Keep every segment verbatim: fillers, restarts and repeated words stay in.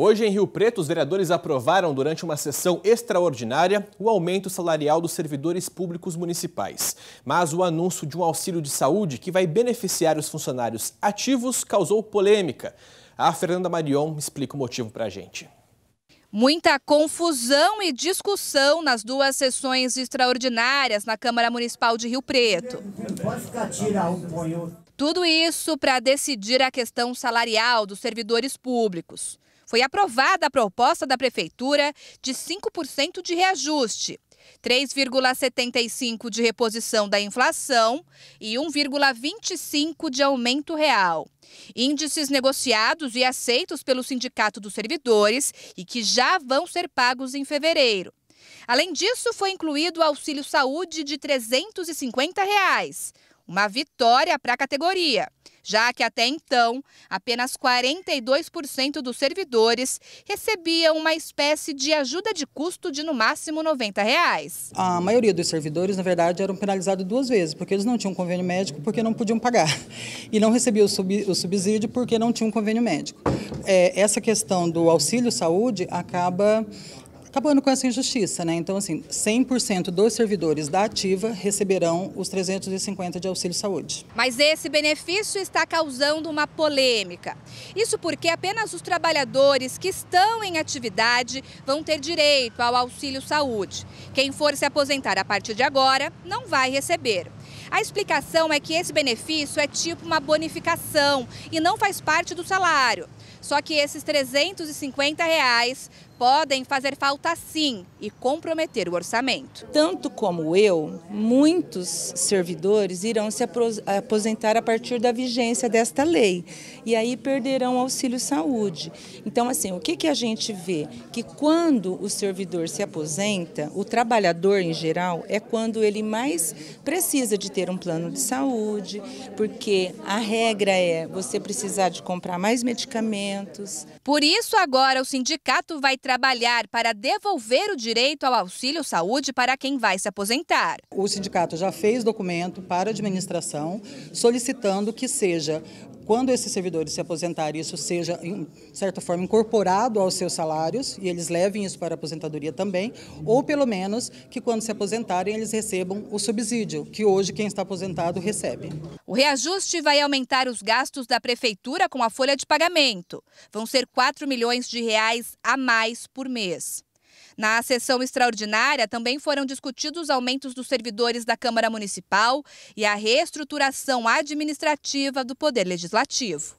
Hoje, em Rio Preto, os vereadores aprovaram, durante uma sessão extraordinária, o aumento salarial dos servidores públicos municipais. Mas o anúncio de um auxílio de saúde que vai beneficiar os funcionários ativos causou polêmica. A Fernanda Marion explica o motivo para a gente. Muita confusão e discussão nas duas sessões extraordinárias na Câmara Municipal de Rio Preto. Tudo isso para decidir a questão salarial dos servidores públicos. Foi aprovada a proposta da Prefeitura de cinco por cento de reajuste, três vírgula setenta e cinco por cento de reposição da inflação e um vírgula vinte e cinco por cento de aumento real. Índices negociados e aceitos pelo Sindicato dos Servidores e que já vão ser pagos em fevereiro. Além disso, foi incluído o auxílio saúde de trezentos e cinquenta reais, uma vitória para a categoria, já que até então apenas quarenta e dois por cento dos servidores recebiam uma espécie de ajuda de custo de no máximo noventa reais. A maioria dos servidores, na verdade, eram penalizados duas vezes, porque eles não tinham convênio médico porque não podiam pagar e não recebiam o, sub, o subsídio porque não tinham convênio médico. É, essa questão do auxílio saúde acaba acabando com essa injustiça, né? Então, assim, cem por cento dos servidores da ativa receberão os trezentos e cinquenta de auxílio saúde. Mas esse benefício está causando uma polêmica. Isso porque apenas os trabalhadores que estão em atividade vão ter direito ao auxílio saúde. Quem for se aposentar a partir de agora não vai receber. A explicação é que esse benefício é tipo uma bonificação e não faz parte do salário. Só que esses trezentos e cinquenta reais podem fazer falta sim e comprometer o orçamento. Tanto como eu, muitos servidores irão se aposentar a partir da vigência desta lei e aí perderão auxílio saúde. Então, assim, o que que a gente vê? Que quando o servidor se aposenta, o trabalhador em geral, é quando ele mais precisa de ter um plano de saúde, porque a regra é você precisar de comprar mais medicamentos. Por isso, agora o sindicato vai trabalhar para devolver o direito ao auxílio saúde para quem vai se aposentar. O sindicato já fez documento para a administração solicitando que seja, quando esses servidores se aposentarem, isso seja, de certa forma, incorporado aos seus salários e eles levem isso para a aposentadoria também, ou pelo menos que quando se aposentarem eles recebam o subsídio, que hoje quem está aposentado recebe. O reajuste vai aumentar os gastos da prefeitura com a folha de pagamento. Vão ser quatro milhões de reais a mais por mês. Na sessão extraordinária, também foram discutidos os aumentos dos servidores da Câmara Municipal e a reestruturação administrativa do Poder Legislativo.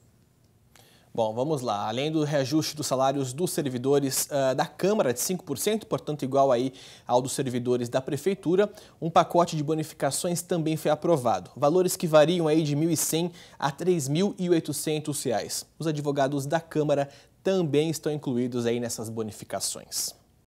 Bom, vamos lá. Além do reajuste dos salários dos servidores uh, da Câmara de cinco por cento, portanto igual aí ao dos servidores da Prefeitura, um pacote de bonificações também foi aprovado. Valores que variam aí de mil e cem reais a três mil e oitocentos reais. Os advogados da Câmara também estão incluídos aí nessas bonificações.